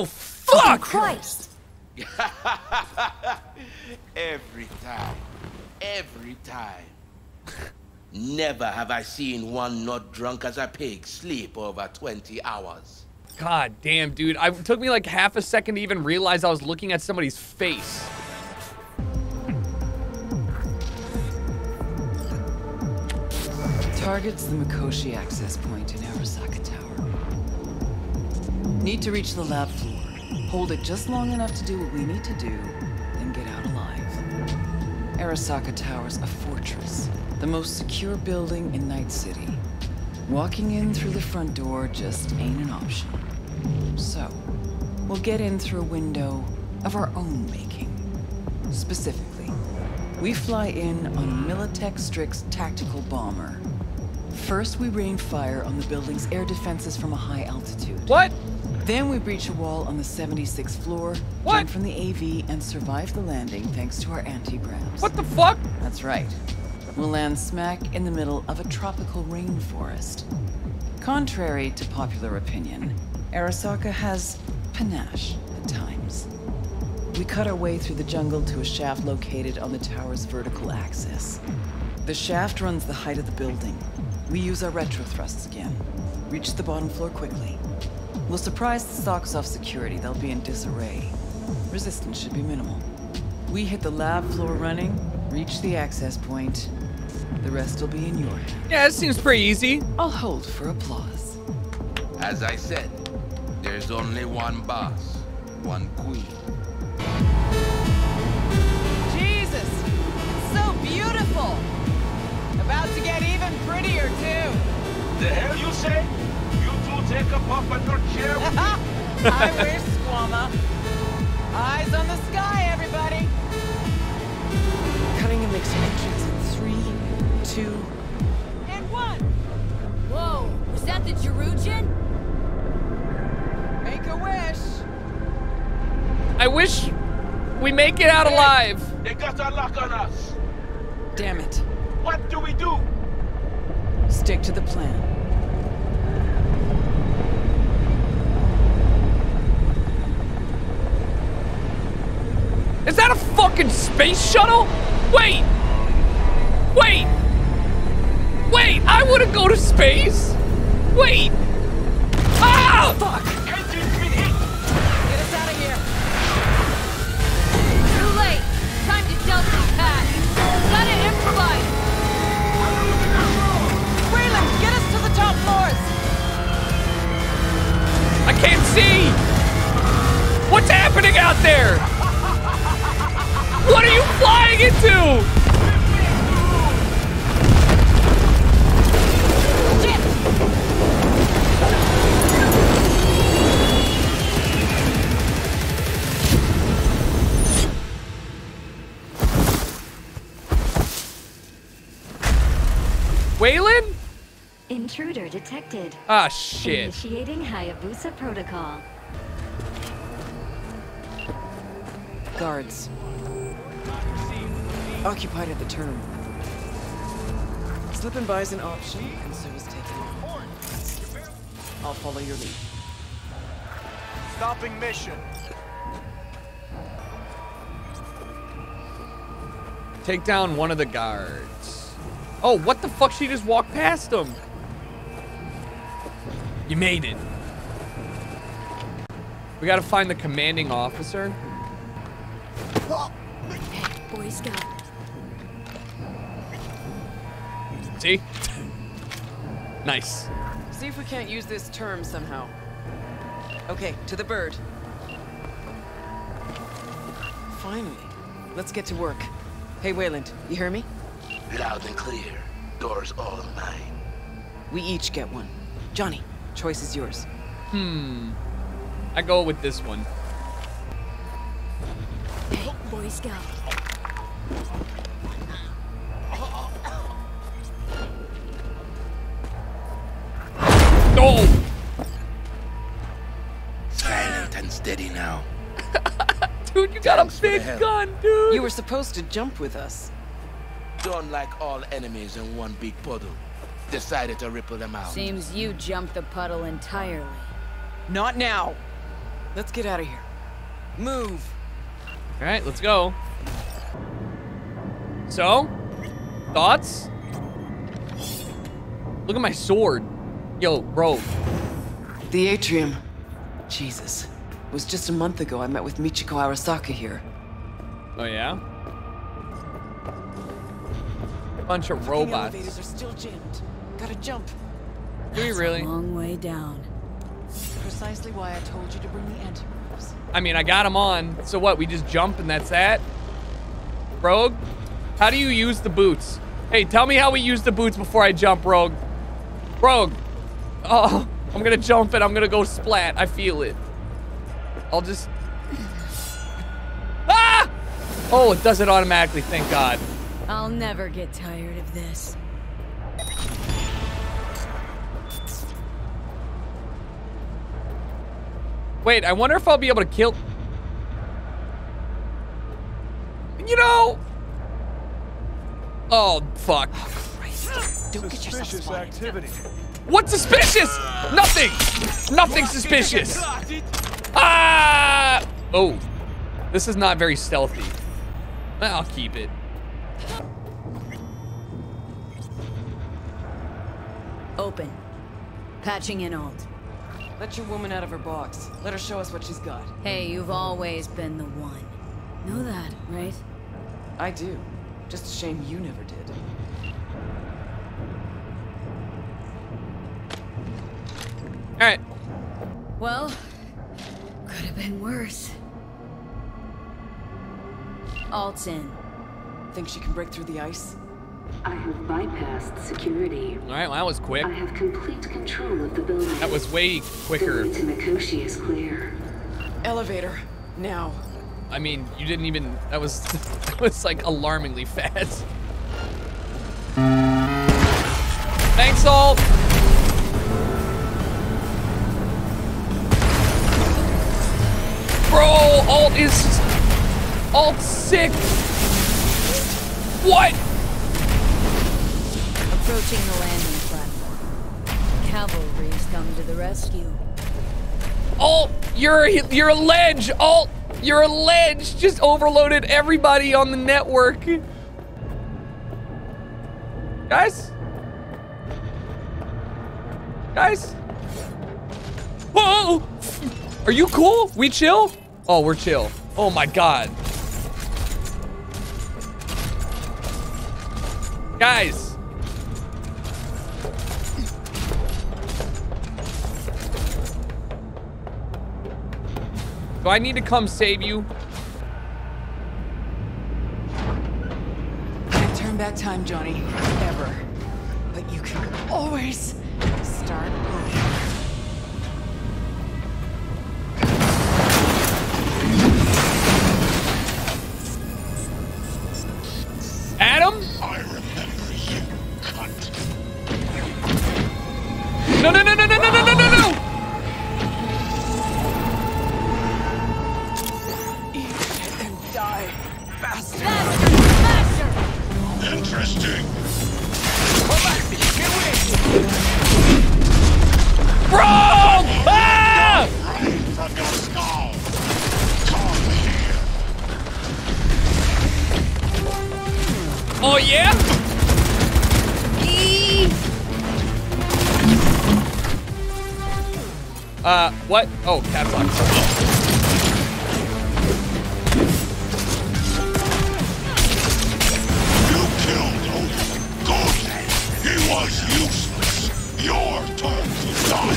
Oh, fuck! Oh, Christ! Every time. Never have I seen one not drunk as a pig sleep over 20 hours. God damn, dude. It took me like half a second to even realize I was looking at somebody's face. Targets the Mikoshi access point in Arasaka Tower. Need to reach the lab floor. Hold it just long enough to do what we need to do, then get out alive. Arasaka Tower's a fortress. The most secure building in Night City. Walking in through the front door just ain't an option. So, we'll get in through a window of our own making. Specifically, we fly in on a Militech Strix Tactical Bomber. First, we rain fire on the building's air defenses from a high altitude. What? Then we breach a wall on the 76th floor, what? Jump from the AV, and survive the landing thanks to our anti-grabs. What the fuck? That's right. We'll land smack in the middle of a tropical rainforest. Contrary to popular opinion, Arasaka has panache at times. We cut our way through the jungle to a shaft located on the tower's vertical axis. The shaft runs the height of the building. We use our retro thrusts again. Reach the bottom floor quickly. We'll surprise the socks off security. They'll be in disarray. Resistance should be minimal. We hit the lab floor running, reach the access point. The rest will be in your hands. Yeah, it seems pretty easy. I'll hold for applause. As I said, there's only one boss, one queen. Jesus, it's so beautiful. About to get even prettier, too. The hell you say? You two take a puff at your chair. I wish, Squama. Eyes on the sky, everybody. Cutting a mixed entrance in 3, 2, and 1. Whoa, was that the Jerugin? Make a wish. I wish we make it out alive. They got our lock on us. Damn it. What do we do? Stick to the plan. Is that a fucking space shuttle? Wait! Wait! Wait! I want to go to space! Wait! Ah! Fuck! Engine's been hit! Get us out of here! Too late! Time to delta pad! Gotta improvise! Wayland, get us to the top floors! I can't see! What's happening out there? What are you flying into? Shit! Waylon? Intruder detected. Ah, shit. Initiating Hayabusa protocol. Guards. Occupied at the turn. Slipping by is an option, and so is taking off. I'll follow your lead. Stopping mission. Take down one of the guards. Oh, what the fuck? She just walked past him. You made it. We gotta find the commanding officer. Oh. Boy Scout. See? Nice. See if we can't use this term somehow. Okay, to the bird. Finally. Let's get to work. Hey, Wayland, you hear me? Loud and clear. Doors all mine. We each get one. Johnny, choice is yours. I go with this one. Hey, Boy Scout. No! Silent and steady now. Dude, you got a big gun, dude! You were supposed to jump with us. Don't like all enemies in one big puddle. Decided to ripple them out. Seems you jumped the puddle entirely. Not now! Let's get out of here. Move. All right, let's go. So, thoughts? Look at my sword. Yo, bro. The atrium. Jesus. It was just a month ago I met with Michiko Arasaka here. Oh, yeah? Bunch of robots. The elevators are still jammed. Gotta jump. Do we really? Long way down. Precisely why I told you to bring the antivirus. I mean, I got him on. So what? We just jump and that's that? Rogue? How do you use the boots? Hey, tell me how we use the boots before I jump, Rogue. Rogue. Oh, I'm gonna jump and I'm gonna go splat. I feel it. I'll just... Ah! Oh, it does it automatically, thank God. I'll never get tired of this. Wait, I wonder if I'll be able to kill... You know... Oh, fuck. Oh, Christ. Don't get yourself spotted. Suspicious activity. What's suspicious? Nothing! Nothing suspicious. Ah! Oh. This is not very stealthy. I'll keep it. Open. Patching in alt. Let your woman out of her box. Let her show us what she's got. Hey, you've always been the one. Know that, right? I do. Just a shame you never did. All right. Well, could have been worse. Alt's in. Think she can break through the ice? I have bypassed security. All right, well, that was quick. I have complete control of the building. That was way quicker. The way to Mikoshi is clear. Elevator, now. I mean, you didn't even... That was like alarmingly fast. Thanks, all. Bro, alt sick. What? Approaching the landing platform. Cavalry's come to the rescue. Alt, you're a ledge. Alt, you're a ledge. Just overloaded everybody on the network. Guys. Whoa. Are you cool? We chill? Oh, we're chill. Oh my God. Guys. Do I need to come save you? Can't turn back time, Johnny. Ever. But you can always start over. Adam? I remember you, cunt. No. Eat it and die, bastard. Interesting. Come back, get away. Bro! Ah! Running from your skull. Oh, yeah? What? Oh, cat's on. You killed Odin. Golden. He was useless. Your turn to die.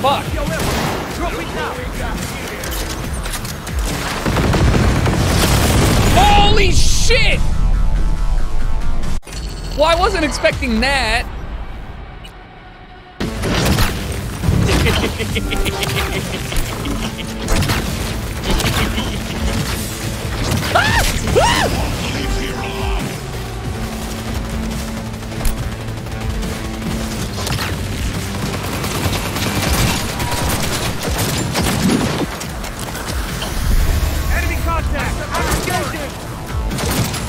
Fuck. Yo, Emma. Drop it now. Holy shit! Well, I wasn't expecting that. Ah! Ah! Enemy contact!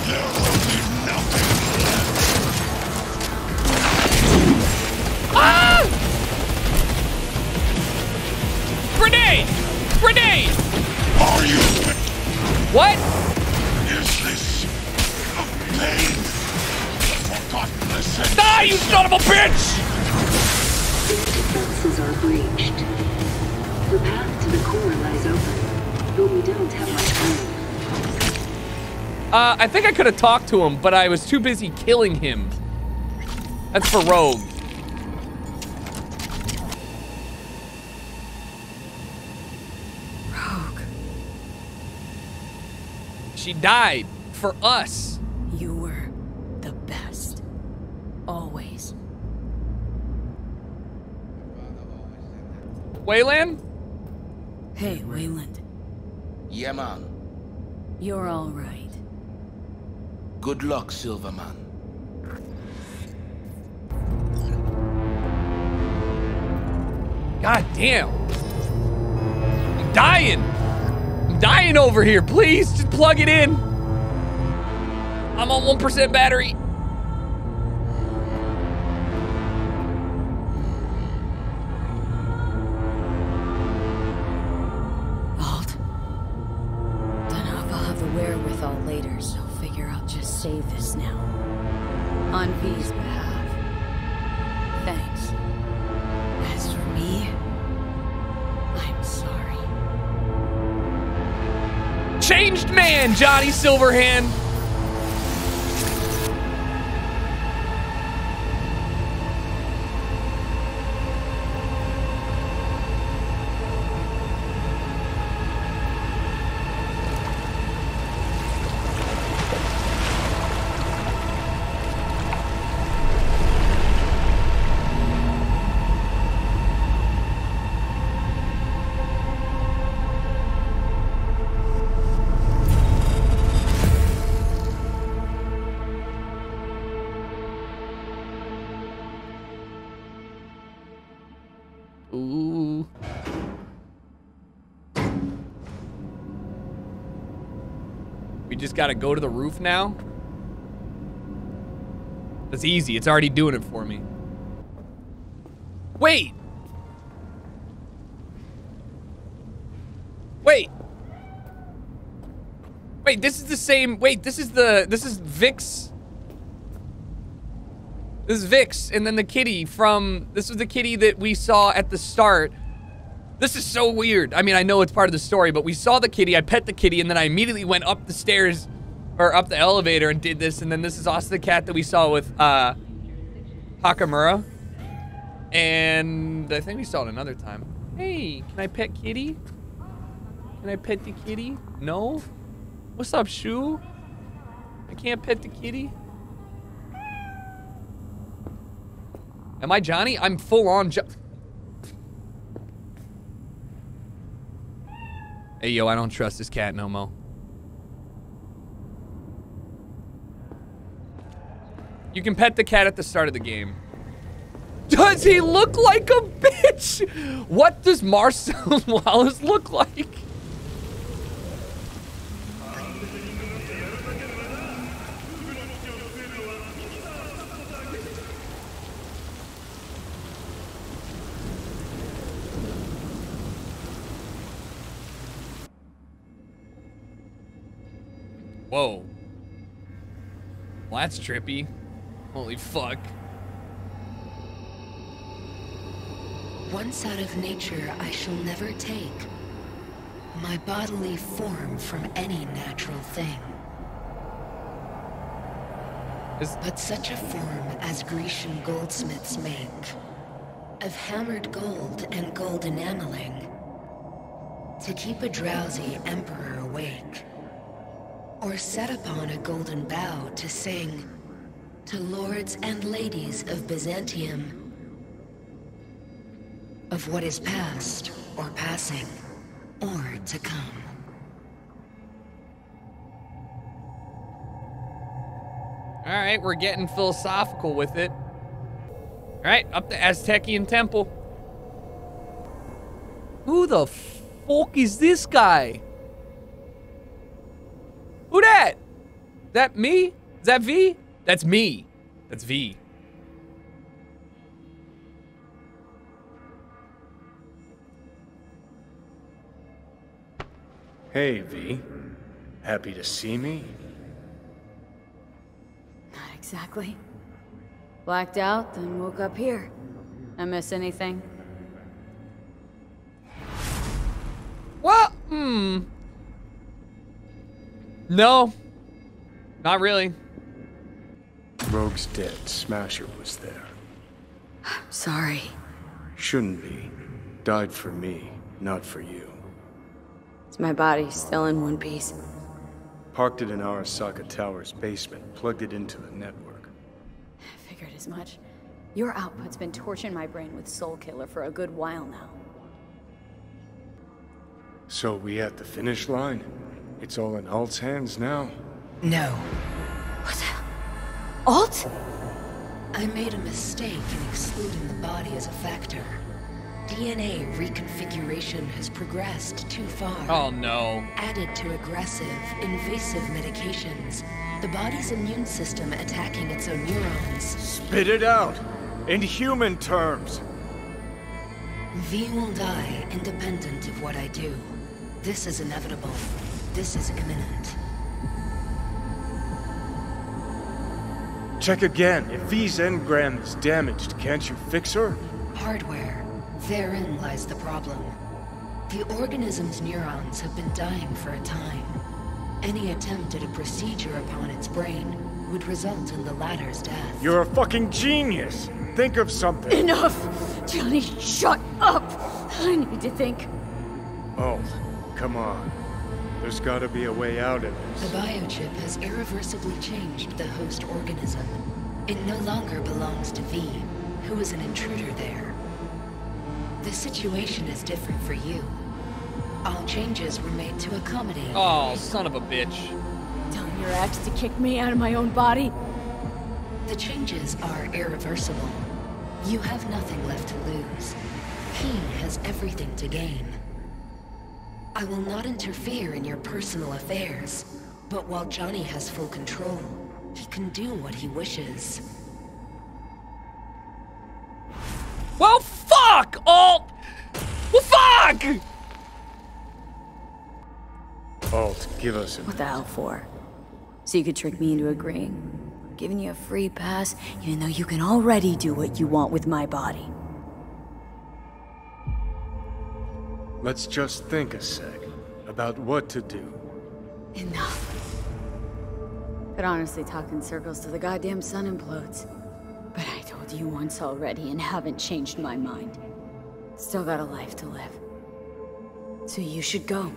There will be nothing left. Die, you son of a bitch! These defenses are breached. The path to the core lies open, but we don't have much time. I think I could have talked to him, but I was too busy killing him. That's for Rogue. She died for us. You were the best. Always. Wayland? Hey, Wayland. Yeah, man. You're all right. Good luck, Silverman. God damn. I'm dying. Dying over here, please just plug it in. I'm on 1% battery. Alt. Danava will have the wherewithal later, so figure I'll just save this now. On V's behalf. Thanks. As for me, I'm sorry. Changed man, Johnny Silverhand. Gotta go to the roof now. That's easy. It's already doing it for me. Wait. Wait. Wait, this is the same. Wait, this is Vix. This is Vix and then the kitty from, this was the kitty that we saw at the start. This is so weird. I mean, I know it's part of the story, but we saw the kitty, I pet the kitty, and then I immediately went up the stairs, or up the elevator and did this, and then this is also the cat that we saw with, Hakamura. And I think we saw it another time. Hey, can I pet kitty? Can I pet the kitty? No? What's up, Shu? I can't pet the kitty? Am I Johnny? I'm full-on Johnny. Hey, yo, I don't trust this cat no mo. You can pet the cat at the start of the game. Does he look like a bitch? What does Marcel Wallace look like? Whoa. Well, that's trippy. Holy fuck. Once out of nature, I shall never take my bodily form from any natural thing. But such a form as Grecian goldsmiths make, of hammered gold and gold enameling, to keep a drowsy emperor awake. Or set upon a golden bough to sing to lords and ladies of Byzantium of what is past or passing or to come. All right, we're getting philosophical with it. All right, up the Aztecian temple. Who the fuck is this guy? Who that? Is that me? Is that V? That's me. That's V. Hey, V. Happy to see me? Not exactly. Blacked out, then woke up here. I miss anything? Well, no. Not really. Rogue's dead. Smasher was there. I'm sorry. Shouldn't be. Died for me, not for you. It's my body, still in one piece. Parked it in Arasaka Tower's basement, plugged it into the network. Figured as much. Your output's been torturing my brain with Soulkiller for a good while now. So we at the finish line? It's all in Alt's hands now? No. What the... Alt? I made a mistake in excluding the body as a factor. DNA reconfiguration has progressed too far. Oh no. Added to aggressive, invasive medications. The body's immune system attacking its own neurons. Spit it out! In human terms! V will die independent of what I do. This is inevitable. This is imminent. Check again. If V's engram is damaged, can't you fix her? Hardware. Therein lies the problem. The organism's neurons have been dying for a time. Any attempt at a procedure upon its brain would result in the latter's death. You're a fucking genius! Think of something! Enough! Johnny, shut up! I need to think. Oh, come on. There's gotta be a way out of this. The biochip has irreversibly changed the host organism. It no longer belongs to V, who is an intruder there. The situation is different for you. All changes were made to accommodate. Oh, son of a bitch. Telling your ex to kick me out of my own body? The changes are irreversible. You have nothing left to lose. He has everything to gain. I will not interfere in your personal affairs, but while Johnny has full control, he can do what he wishes. Well, fuck! Alt! Well, fuck! Alt, give us a... What the hell for? So you could trick me into agreeing? Giving you a free pass, even though you can already do what you want with my body. Let's just think a sec about what to do. Enough. Could honestly talk in circles till the goddamn sun implodes. But I told you once already and haven't changed my mind. Still got a life to live. So you should go.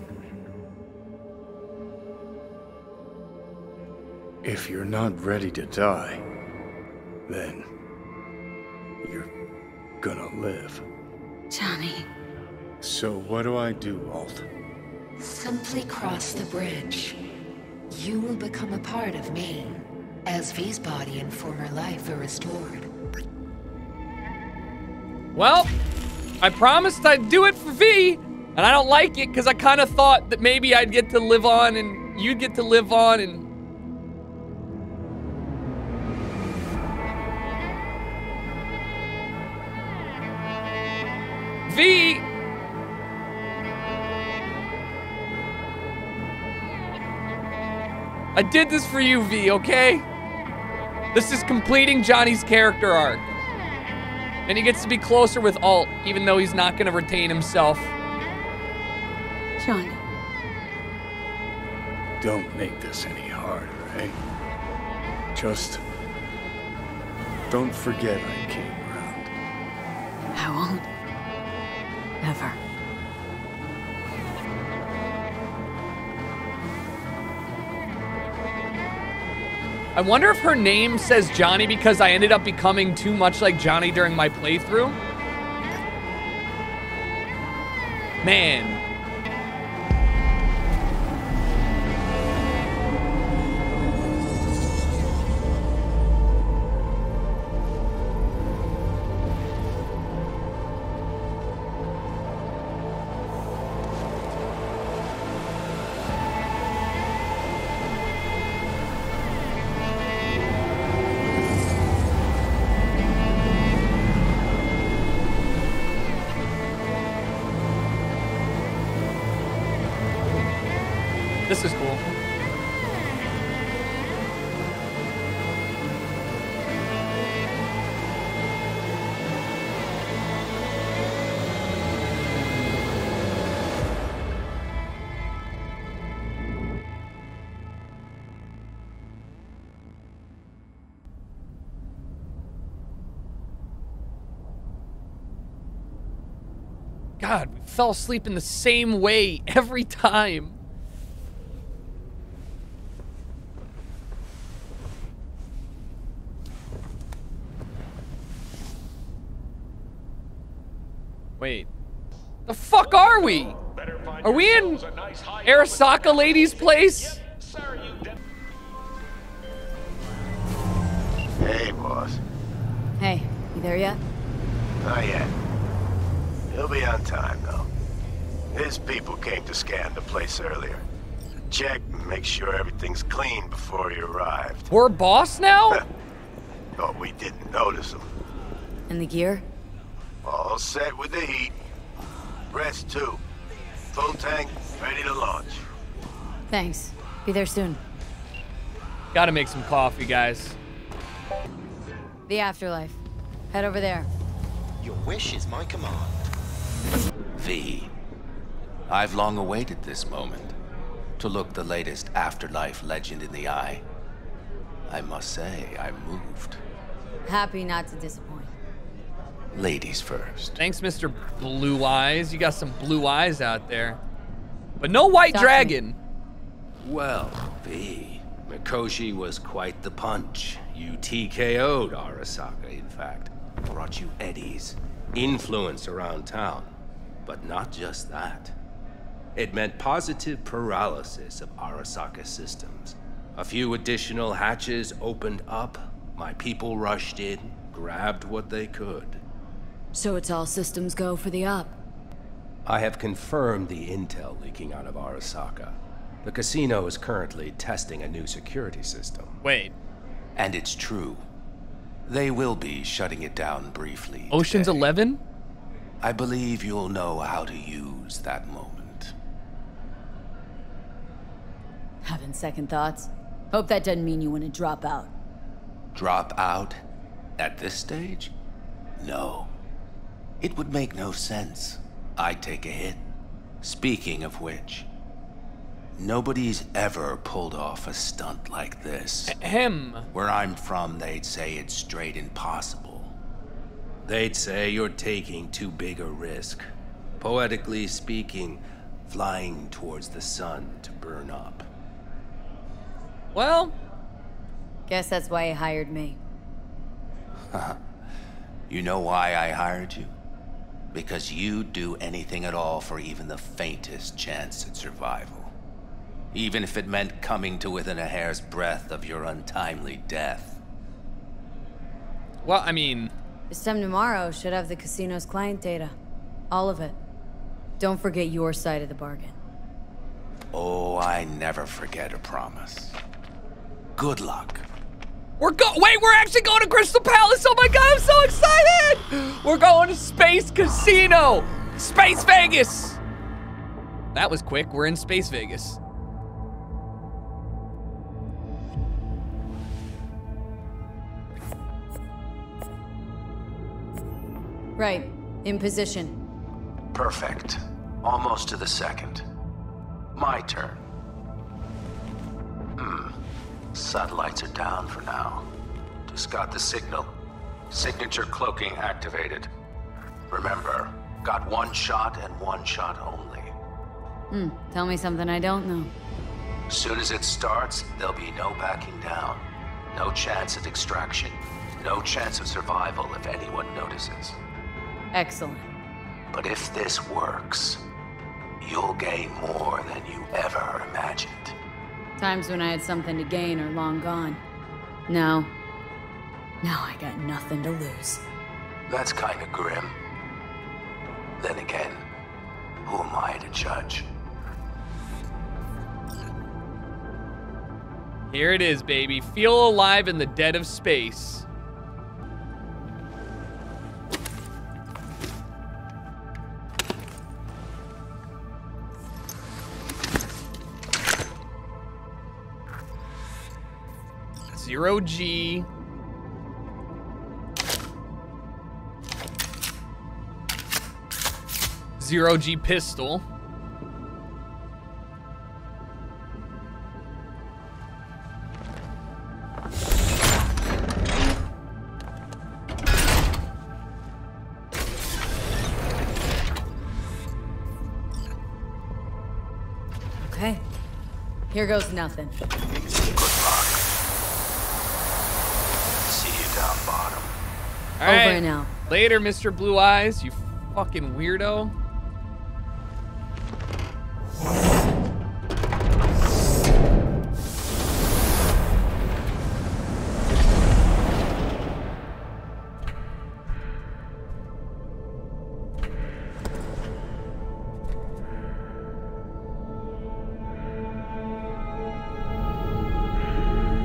If you're not ready to die, then you're gonna live. Johnny. So what do I do, Alt? Simply cross the bridge. You will become a part of me, as V's body and former life are restored. Well, I promised I'd do it for V, and I don't like it because I kind of thought that maybe I'd get to live on and you'd get to live on and... V! I did this for you, V, okay? This is completing Johnny's character arc. And he gets to be closer with Alt, even though he's not gonna retain himself. Johnny. Don't make this any harder, eh? Just... don't forget I came around. I won't. Never. I wonder if her name says Johnny because I ended up becoming too much like Johnny during my playthrough. Man. God, we fell asleep in the same way every time. Wait. The fuck are we? Are we in Arasaka lady's place? Hey, boss. Hey, you there yet? Not yet. He'll be on time, though. His people came to scan the place earlier. Check and make sure everything's clean before he arrived. We're boss now? But we didn't notice him. And the gear? All set with the heat. Rest too. Full tank, ready to launch. Thanks. Be there soon. Gotta make some coffee, guys. The afterlife. Head over there. Your wish is my command. V. I've long awaited this moment. To look the latest afterlife legend in the eye. I must say, I'm moved. Happy not to disappoint. Ladies first. Thanks, Mr. Blue Eyes. You got some blue eyes out there. But no white dragon. Well, V. Mikoshi was quite the punch. You TKO'd Arasaka, in fact. Brought you eddies. Influence around town. But not just that. It meant positive paralysis of Arasaka systems. A few additional hatches opened up. My people rushed in, grabbed what they could. So it's all systems go for the up. I have confirmed the intel leaking out of Arasaka. The casino is currently testing a new security system. Wait. And it's true. They will be shutting it down briefly. Oceans 11? I believe you'll know how to use that moment. Having second thoughts? Hope that doesn't mean you want to drop out. Drop out? At this stage? No. It would make no sense. I'd take a hit. Speaking of which, nobody's ever pulled off a stunt like this. Ahem. Where I'm from, they'd say it's straight impossible. They'd say you're taking too big a risk. Poetically speaking, flying towards the sun to burn up. Well, guess that's why he hired me. You know why I hired you? Because you'd do anything at all for even the faintest chance at survival. Even if it meant coming to within a hair's breadth of your untimely death. Well, I mean... This time tomorrow should have the casino's client data. All of it. Don't forget your side of the bargain. Oh, I never forget a promise. Good luck. Wait, we're actually going to Crystal Palace! Oh my god, I'm so excited! We're going to Space Casino! Space Vegas! That was quick. We're in Space Vegas. Right. In position. Perfect. Almost to the second. My turn. Satellites are down for now. Just got the signal. Signature cloaking activated. Remember, got one shot and one shot only. Tell me something I don't know. As soon as it starts, there'll be no backing down. No chance at extraction. No chance of survival if anyone notices. Excellent. But if this works, you'll gain more than you ever imagined. Times when I had something to gain are long gone. Now I got nothing to lose. That's kind of grim. Then again, who am I to judge? Here it is, baby. Feel alive in the dead of space. Zero G. Zero G pistol. Here goes nothing. See you down bottom. All right. Over and out. Later, Mr. Blue Eyes, you fucking weirdo.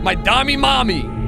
My dummy mommy!